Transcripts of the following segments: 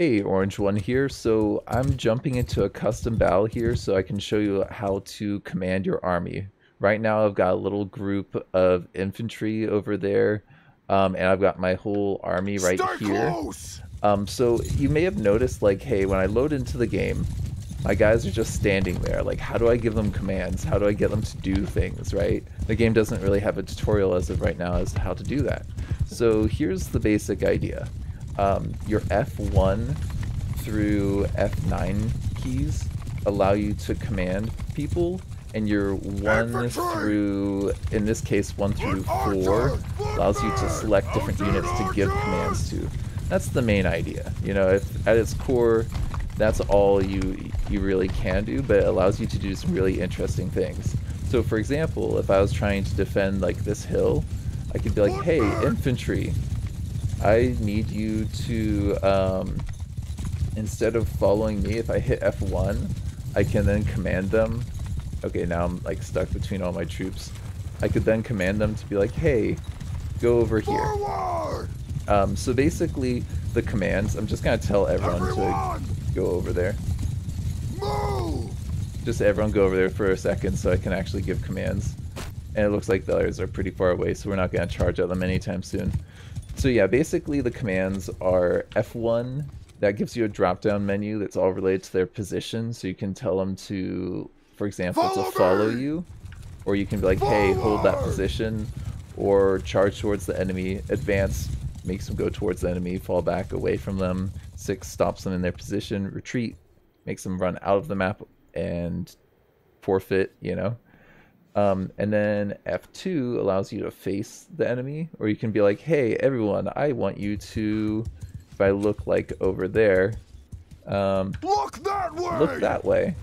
Hey, Orange One here. So I'm jumping into a custom battle here so I can show you how to command your army. Right now I've got a little group of infantry over there, and I've got my whole army right here. So you may have noticed, like, hey, when I load into the game, my guys are just standing there. Like, how do I give them commands? How do I get them to do things, right? The game doesn't really have a tutorial as of right now as to how to do that. So here's the basic idea. Your F1 through F9 keys allow you to command people, and your 1 through, in this case, 1 through 4 allows you to select different units to give commands to. That's the main idea. You know, if, at its core, that's all you really can do, but it allows you to do some really interesting things. So, for example, if I was trying to defend, like, this hill, I could be like, hey, infantry, I need you to, instead of following me, if I hit F1, I can then command them. Okay, now I'm like stuck between all my troops. I could then command them to be like, hey, go over here. So basically, the commands, I'm just going to tell everyone to go over there. Move! Just everyone go over there for a second so I can actually give commands. And it looks like the others are pretty far away, so we're not going to charge at them anytime soon. So yeah, basically the commands are F1, that gives you a drop-down menu that's all related to their position, so you can tell them to, for example, follow you, or you can be like, hey, hold that position, or charge towards the enemy, advance, makes them go towards the enemy, fall back, away from them, 6 stops them in their position, retreat, makes them run out of the map, and forfeit, you know. And then F2 allows you to face the enemy, or you can be like, hey, everyone, I want you to, if I look like over there, look that way.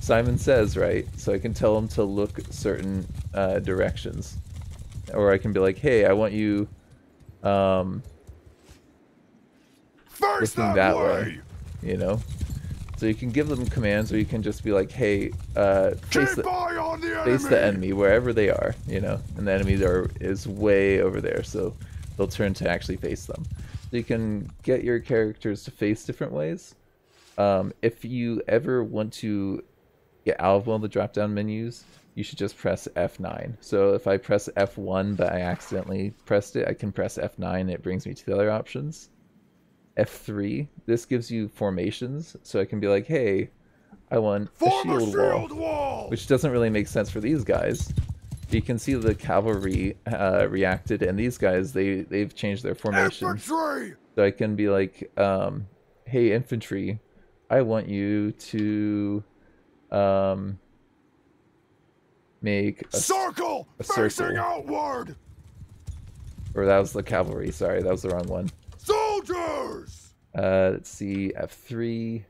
Simon Says, right? So I can tell them to look certain directions, or I can be like, hey, I want you looking that way, you know? So you can give them commands, or you can just be like, hey, face the enemy wherever they are, you know, and the enemy is way over there, so they'll turn to actually face them. So you can get your characters to face different ways. If you ever want to get out of one of the drop-down menus, you should just press F9. So if I press F1, but I accidentally pressed it, I can press F9, and it brings me to the other options. F3, this gives you formations, so I can be like, hey, I want a shield wall, which doesn't really make sense for these guys. You can see the cavalry reacted, and these guys, they've changed their formation. Infantry! So I can be like, hey, infantry, I want you to make a circle facing outward! Or that was the cavalry, sorry, that was the wrong one. Soldiers! Let's see, F3,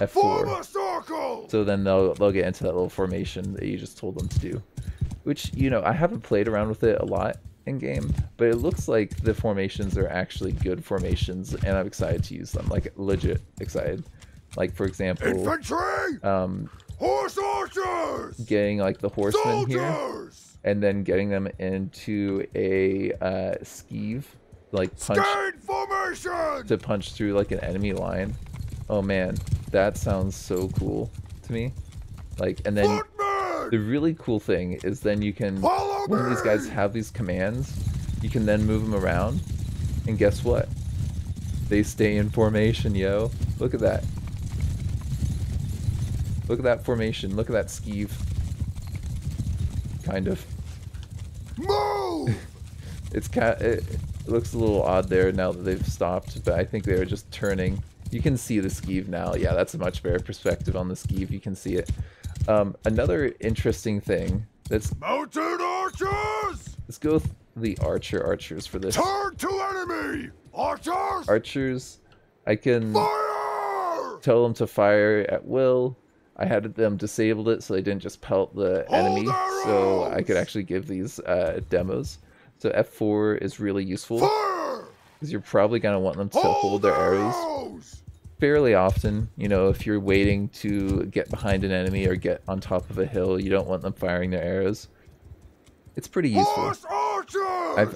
F4. Form a circle! So then they'll get into that little formation that you just told them to do. Which, you know, I haven't played around with it a lot in-game, but it looks like the formations are actually good formations, and I'm excited to use them. Like, legit excited. Like, for example, infantry! Horse archers! Getting, like, the horsemen here, and then getting them into a skeeve. Like punch through like an enemy line. Oh man, that sounds so cool to me. Like, and then the really cool thing is then you can, when these guys have these commands, you can then move them around, and guess what? They stay in formation, yo. Look at that. Look at that formation. Look at that skeeve. Kind of. Move. It's kind of, it looks a little odd there now that they've stopped, but I think they were just turning. You can see the skeeve now. Yeah, that's a much better perspective on the skeeve. You can see it. Another interesting thing that's... Mounted archers! Let's go with the archers for this. Turn to enemy! Archers! Archers. I can tell them to fire at will. I had them disabled it so they didn't just pelt the enemy, so I could actually give these demos. So F4 is really useful, because you're probably going to want them to hold their arrows fairly often. You know, if you're waiting to get behind an enemy or get on top of a hill, you don't want them firing their arrows. It's pretty useful.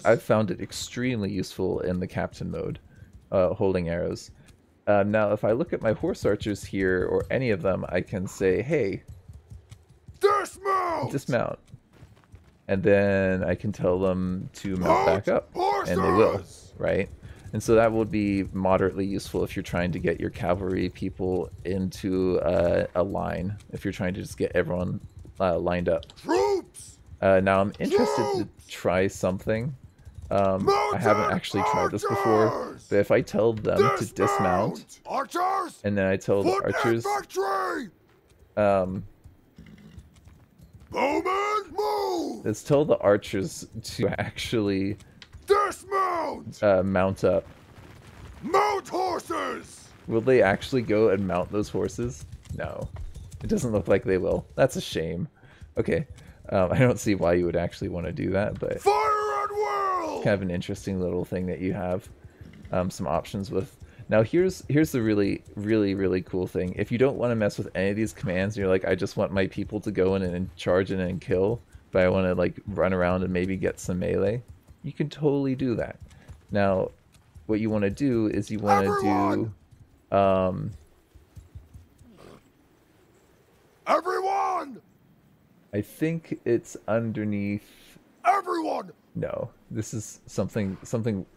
I've found it extremely useful in the captain mode. holding arrows. Now, if I look at my horse archers here, or any of them, I can say, hey, dismount! Dismount. And then I can tell them to mount back up, and they will, right? And so that would be moderately useful if you're trying to get your cavalry people into a line, if you're trying to just get everyone lined up. Troops! Now I'm interested to try something. I haven't actually tried this before, but if I tell them to dismount, archers! And then I tell the archers, move! Let's tell the archers to actually dismount! Mount up. Mount horses! Will they actually go and mount those horses? No. It doesn't look like they will. That's a shame. Okay. I don't see why you would actually want to do that, but... Fire and world! Kind of an interesting little thing that you have some options with. Now here's the really, really, really cool thing. If you don't want to mess with any of these commands, and you're like, I just want my people to go in and charge in and kill, but I want to like run around and maybe get some melee, you can totally do that. Now, what you want to do is you want to do... Everyone! I think it's underneath... Everyone! No, this is something...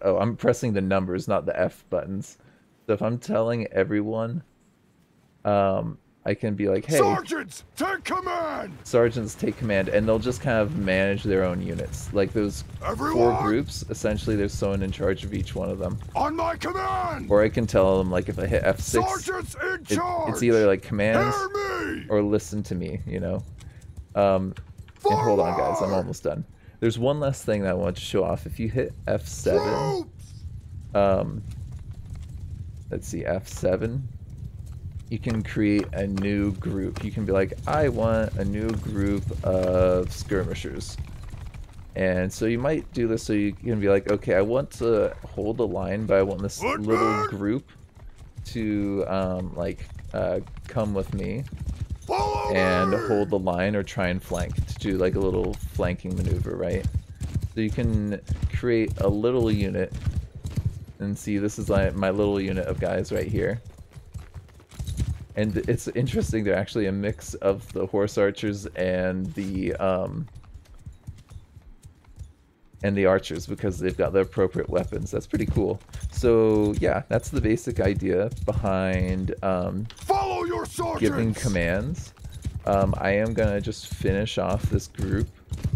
Oh, I'm pressing the numbers, not the F buttons. So if I'm telling everyone, I can be like, hey... Sergeants, take command! Sergeants, take command, and they'll just kind of manage their own units. Like those four groups, essentially there's someone in charge of each one of them. On my command! Or I can tell them, like, if I hit F6... Sergeants in charge! It's either, like, commands... Hear me! Or listen to me, you know? And hold on, guys, I'm almost done. There's one last thing that I want to show off. If you hit F7, let's see, F7, you can create a new group. You can be like, I want a new group of skirmishers. And so you might do this so you can be like, okay, I want to hold the line, but I want this little group to come with me. And hold the line or try and flank to do like a little flanking maneuver, right? So you can create a little unit and see this is like my little unit of guys right here. And it's interesting, they're actually a mix of the horse archers and the archers because they've got the appropriate weapons. That's pretty cool. So yeah, that's the basic idea behind follow your sergeants! Giving commands. I am gonna just finish off this group,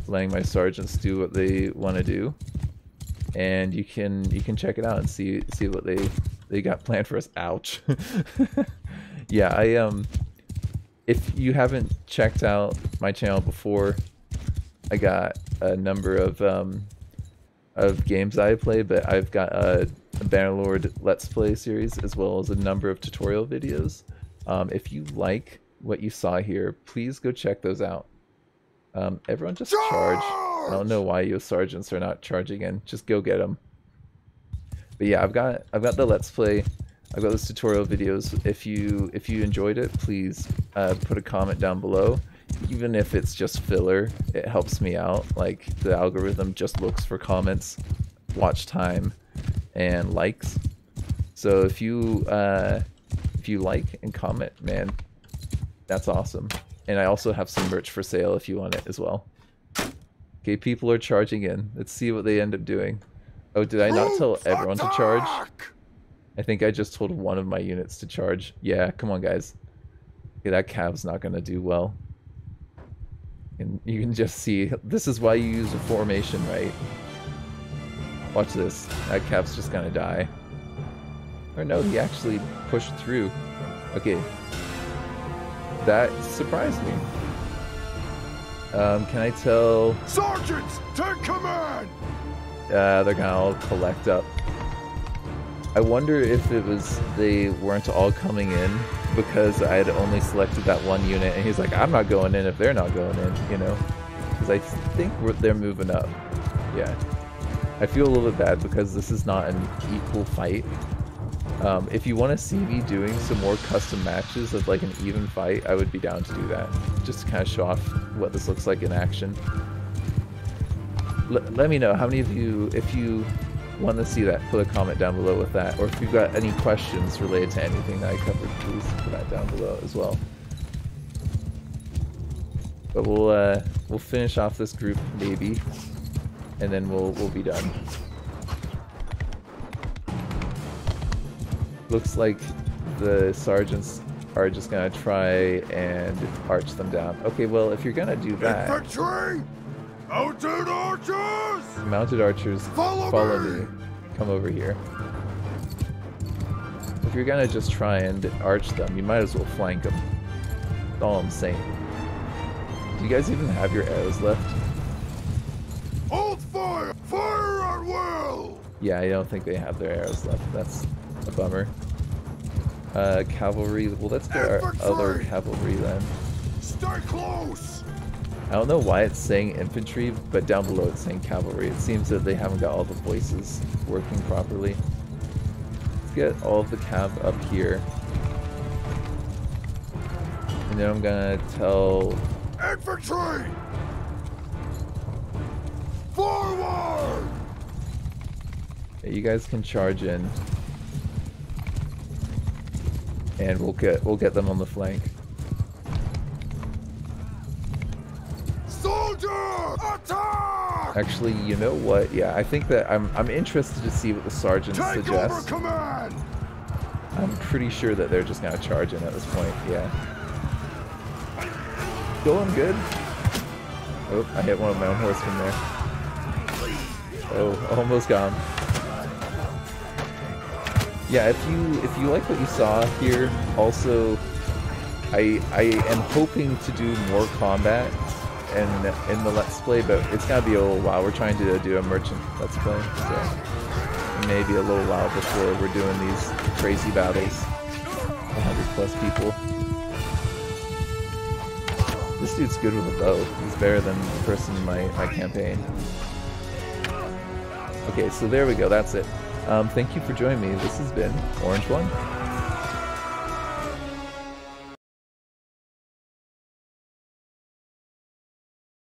letting my sergeants do what they want to do, and you can check it out and see what they got planned for us. Ouch. Yeah, I if you haven't checked out my channel before, I got a number of games I play, but I've got a Bannerlord Let's Play series as well as a number of tutorial videos. If you like what you saw here, please go check those out. Everyone just charge! I don't know why you sergeants are not charging in. Just go get them. But yeah, I've got the Let's Play. I've got those tutorial videos. If you enjoyed it, please put a comment down below. Even if it's just filler, it helps me out. Like, the algorithm just looks for comments, watch time, and likes. So if you like and comment, man, that's awesome. And I also have some merch for sale if you want it as well. Okay, people are charging in. Let's see what they end up doing. Oh, did I not tell everyone to charge? I think I just told one of my units to charge. Yeah, come on, guys. Okay, that calf's not going to do well. And you can just see, this is why you use a formation, right? Watch this. That calf's just gonna die. Or no, he actually pushed through. Okay. That surprised me. Can I tell... Sergeants, take command! They're gonna all collect up. I wonder if it was they weren't all coming in because I had only selected that one unit, and he's like, I'm not going in if they're not going in, you know? Because I think they're moving up. Yeah. I feel a little bit bad because this is not an equal fight. If you want to see me doing some more custom matches of like an even fight, I would be down to do that. Just to kind of show off what this looks like in action. Let me know how many of you, if you want to see that, put a comment down below with that. Or if you've got any questions related to anything that I covered, please put that down below as well. But we'll finish off this group maybe, and then we'll be done. Looks like the sergeants are just gonna try and arch them down. Okay, well if you're gonna do that, infantry, mounted archers, follow me. Come over here. If you're gonna just try and arch them, you might as well flank them. That's all I'm saying. Do you guys even have your arrows left? Hold fire! Fire our world! Yeah, I don't think they have their arrows left. That's a bummer. Cavalry. Well, let's get our other cavalry then. Stay close! I don't know why it's saying infantry, but down below it's saying cavalry. It seems that they haven't got all the voices working properly. Let's get all of the cav up here. And then I'm gonna tell... infantry! Forward! You guys can charge in, and we'll get them on the flank. Soldier! Attack! Actually, you know what? Yeah, I think that I'm interested to see what the sergeants suggest. Take over command! I'm pretty sure that they're just gonna charge in at this point. Yeah. Going good. Oh, I hit one of my own horsemen there. Oh, almost gone. Yeah, if you like what you saw here, also I am hoping to do more combat in the Let's Play, but it's gotta be a little while. We're trying to do a merchant Let's Play, so maybe a little while before we're doing these crazy battles. 100+ people. This dude's good with a bow. He's better than the person in my campaign. Okay, so there we go. That's it. Thank you for joining me. This has been Orange One.